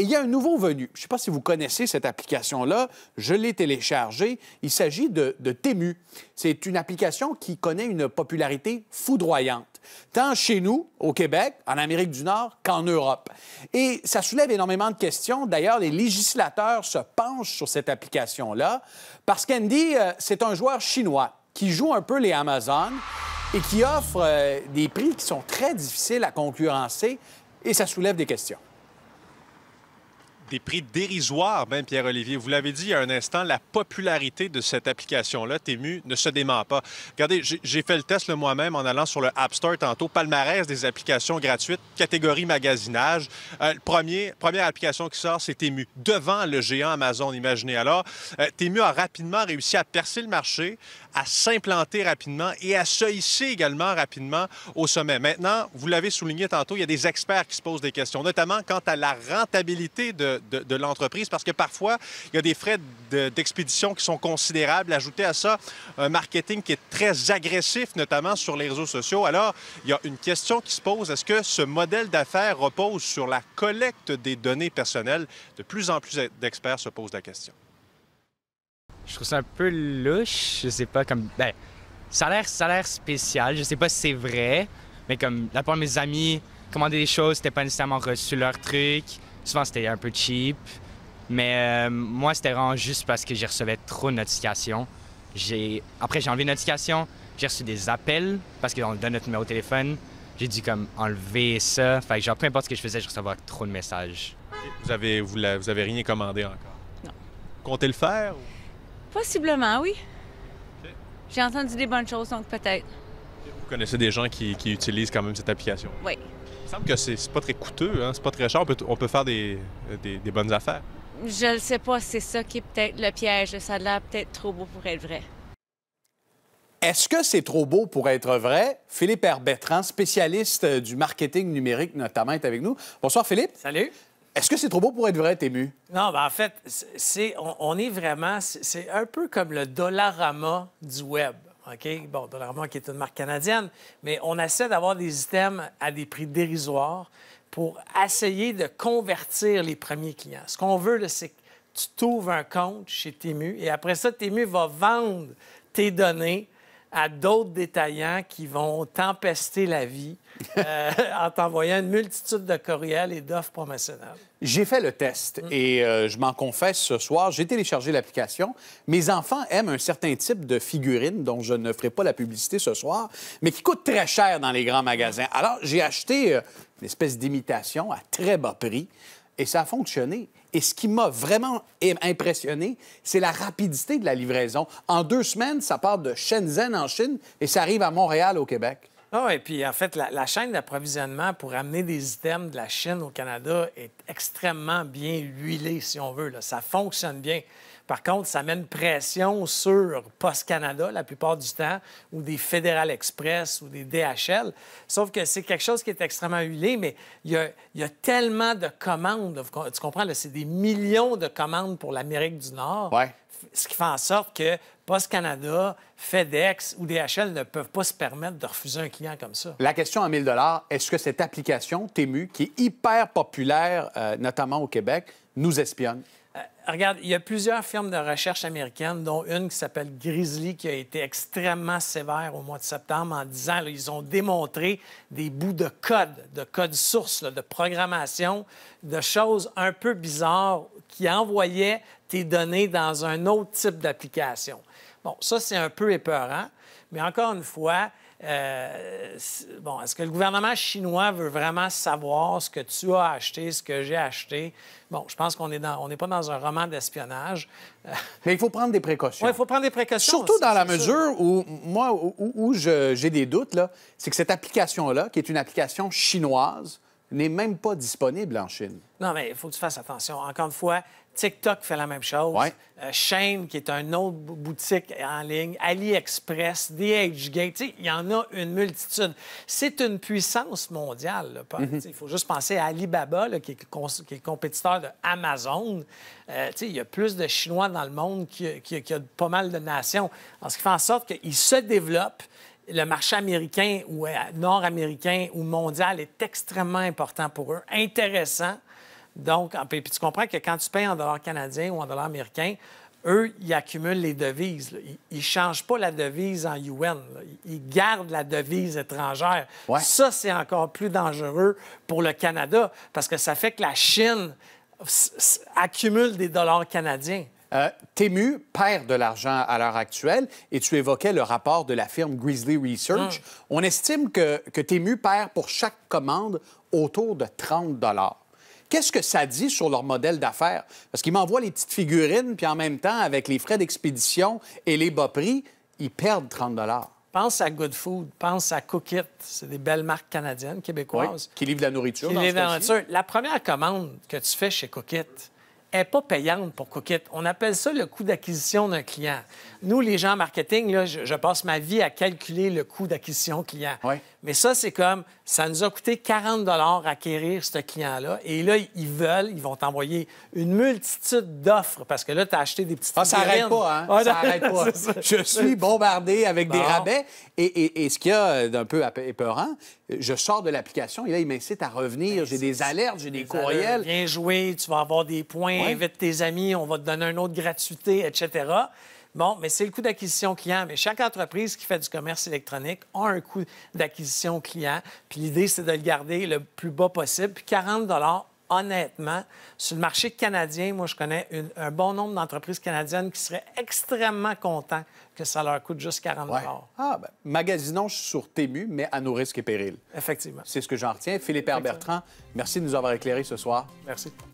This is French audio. Et il y a un nouveau venu. Je ne sais pas si vous connaissez cette application-là. Je l'ai téléchargée. Il s'agit de Temu. C'est une application qui connaît une popularité foudroyante, tant chez nous, au Québec, en Amérique du Nord, qu'en Europe. Et ça soulève énormément de questions. D'ailleurs, les législateurs se penchent sur cette application-là parce qu'Andy, c'est un joueur chinois qui joue un peu les Amazones et qui offre des prix qui sont très difficiles à concurrencer, et ça soulève des questions. Des prix dérisoires, bien, Pierre-Olivier. Vous l'avez dit il y a un instant, la popularité de cette application-là, Temu, ne se dément pas. Regardez, j'ai fait le test moi-même en allant sur le App Store tantôt. Palmarès des applications gratuites, catégorie magasinage. Première application qui sort, c'est Temu, devant le géant Amazon, imaginez. Alors, Temu a rapidement réussi à percer le marché, à s'implanter rapidement et à se hisser également rapidement au sommet. Maintenant, vous l'avez souligné tantôt, il y a des experts qui se posent des questions, notamment quant à la rentabilité de l'entreprise, parce que parfois, il y a des frais d'expédition qui sont considérables. Ajouter à ça un marketing qui est très agressif, notamment sur les réseaux sociaux. Alors, il y a une question qui se pose. Est-ce que ce modèle d'affaires repose sur la collecte des données personnelles? De plus en plus d'experts se posent la question. Je trouve ça un peu louche. Je sais pas, comme... Ben, ça a l'air spécial. Je sais pas si c'est vrai, mais comme, la part de mes amis commandaient des choses, c'était pas nécessairement reçu leur truc. Souvent, c'était un peu cheap, mais moi, c'était vraiment juste parce que j'y recevais trop de notifications. Après, j'ai enlevé les notifications, j'ai reçu des appels parce qu'on donne notre numéro de téléphone. J'ai dû comme enlever ça. Fait que genre, peu importe ce que je faisais, je recevais trop de messages. Vous avez rien commandé encore? Non. Comptez le faire? Ou... Possiblement, oui. Okay. J'ai entendu des bonnes choses, donc peut-être. Vous connaissez des gens qui utilisent quand même cette application? Oui. Il semble que c'est pas très coûteux, hein? C'est pas très cher, on peut faire des bonnes affaires. Je ne sais pas, c'est ça qui est peut-être le piège. Ça a l'air peut-être trop beau pour être vrai. Est-ce que c'est trop beau pour être vrai? Philippe Herbétran, spécialiste du marketing numérique notamment, est avec nous. Bonsoir Philippe. Salut. Est-ce que c'est trop beau pour être vrai, Temu? Non, ben en fait, c'est un peu comme le Dollarama du web. OK? Bon, Dollarama qui est une marque canadienne, mais on essaie d'avoir des items à des prix dérisoires pour essayer de convertir les premiers clients. Ce qu'on veut, c'est que tu t'ouvres un compte chez Temu et après ça, Temu va vendre tes données à d'autres détaillants qui vont t'empester la vie en t'envoyant une multitude de courriels et d'offres promotionnelles. J'ai fait le test et je m'en confesse ce soir, j'ai téléchargé l'application. Mes enfants aiment un certain type de figurine dont je ne ferai pas la publicité ce soir, mais qui coûte très cher dans les grands magasins. Alors, j'ai acheté une espèce d'imitation à très bas prix et ça a fonctionné. Et ce qui m'a vraiment impressionné, c'est la rapidité de la livraison. En 2 semaines, ça part de Shenzhen en Chine et ça arrive à Montréal au Québec. Ah, et puis en fait, la chaîne d'approvisionnement pour amener des items de la Chine au Canada est extrêmement bien huilée, si on veut, là. Ça fonctionne bien. Par contre, ça met une pression sur Post-Canada la plupart du temps, ou des Federal Express ou des DHL. Sauf que c'est quelque chose qui est extrêmement huilé, mais il y a tellement de commandes. Tu comprends, c'est des millions de commandes pour l'Amérique du Nord. Ouais. Ce qui fait en sorte que Post-Canada, FedEx ou DHL ne peuvent pas se permettre de refuser un client comme ça. La question à 1000 $, est-ce que cette application, Temu, qui est hyper populaire, notamment au Québec, nous espionne? Regarde, il y a plusieurs firmes de recherche américaines, dont une qui s'appelle Grizzly, qui a été extrêmement sévère au mois de septembre en disant qu'ils ont démontré des bouts de code source, là, de programmation, de choses un peu bizarres qui envoyaient tes données dans un autre type d'application. Bon, ça, c'est un peu épeurant, mais encore une fois... bon, est-ce que le gouvernement chinois veut vraiment savoir ce que tu as acheté, ce que j'ai acheté? Bon, je pense qu'on n'est pas dans un roman d'espionnage. Mais il faut prendre des précautions. Oui, il faut prendre des précautions. Surtout dans la mesure où, moi, où j'ai des doutes, c'est que cette application-là, qui est une application chinoise, n'est même pas disponible en Chine. Non, mais il faut que tu fasses attention. Encore une fois... TikTok fait la même chose. Ouais. Shane, qui est une autre boutique en ligne, AliExpress, DHGate, il y en a une multitude. C'est une puissance mondiale. Il faut juste penser à Alibaba, là, qui est le compétiteur de Amazon. Il y a plus de Chinois dans le monde qu'il y a pas mal de nations. Alors, ce qui fait en sorte qu'ils se développent. Le marché américain ou nord-américain ou mondial est extrêmement important pour eux, intéressant. Donc, puis tu comprends que quand tu payes en dollars canadiens ou en dollars américains, eux, ils accumulent les devises. Là. Ils ne changent pas la devise en yuan. Là. Ils gardent la devise étrangère. Ouais. Ça, c'est encore plus dangereux pour le Canada parce que ça fait que la Chine accumule des dollars canadiens. Temu perd de l'argent à l'heure actuelle et tu évoquais le rapport de la firme Grizzly Research. On estime que Temu perd pour chaque commande autour de 30 $. Qu'est-ce que ça dit sur leur modèle d'affaires? Parce qu'ils m'envoient les petites figurines, puis en même temps, avec les frais d'expédition et les bas prix, ils perdent 30 $. Pense à Goodfood, pense à Coquette. C'est des belles marques canadiennes, québécoises. Oui, qui livrent de la nourriture. Qui livrent de la nourriture. La première commande que tu fais chez Coquette n'est pas payante pour Coquette. On appelle ça le coût d'acquisition d'un client. Nous, les gens en marketing, là, je passe ma vie à calculer le coût d'acquisition client. Oui. Mais ça, c'est comme, ça nous a coûté 40 $ acquérir ce client-là. Et là, ils vont t'envoyer une multitude d'offres parce que là, tu as acheté des petites figurines. Ça n'arrête pas, hein? Ah, ça n'arrête pas. Je suis bombardé avec des rabais. Et ce qu'il y a d'un peu épeurant, je sors de l'application et là, il m'incite à revenir. J'ai des alertes, j'ai des courriels. Bien joué, tu vas avoir des points, invite tes amis, on va te donner un autre gratuité, etc. Bon, mais c'est le coût d'acquisition client. Mais chaque entreprise qui fait du commerce électronique a un coût d'acquisition client. Puis l'idée, c'est de le garder le plus bas possible. Puis 40 $, honnêtement, sur le marché canadien, moi, je connais un bon nombre d'entreprises canadiennes qui seraient extrêmement contents que ça leur coûte juste 40 $. Ouais. Ah, ben, magasinons sur Temu, mais à nos risques et périls. Effectivement. C'est ce que j'en retiens. Philippe Herbétran, merci de nous avoir éclairés ce soir. Merci.